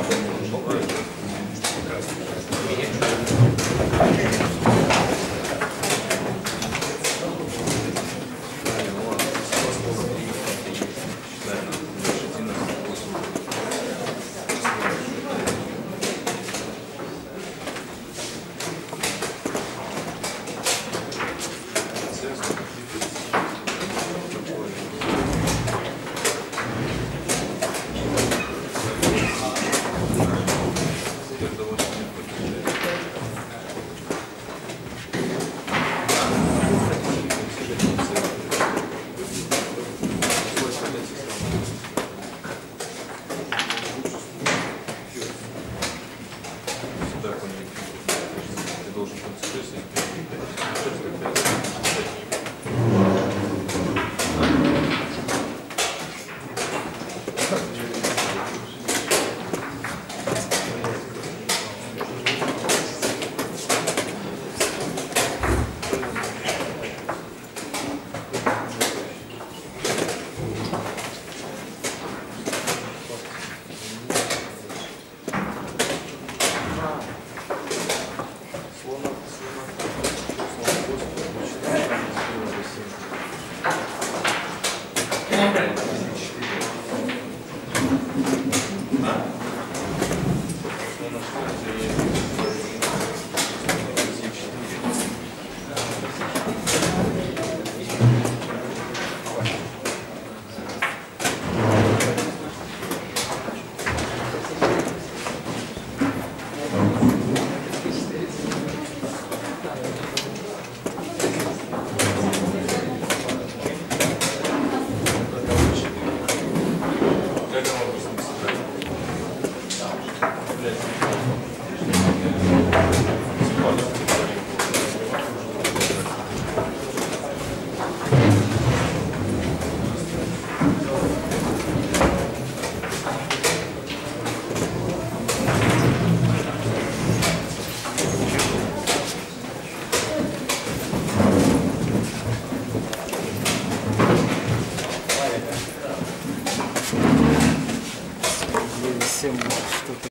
Спасибо.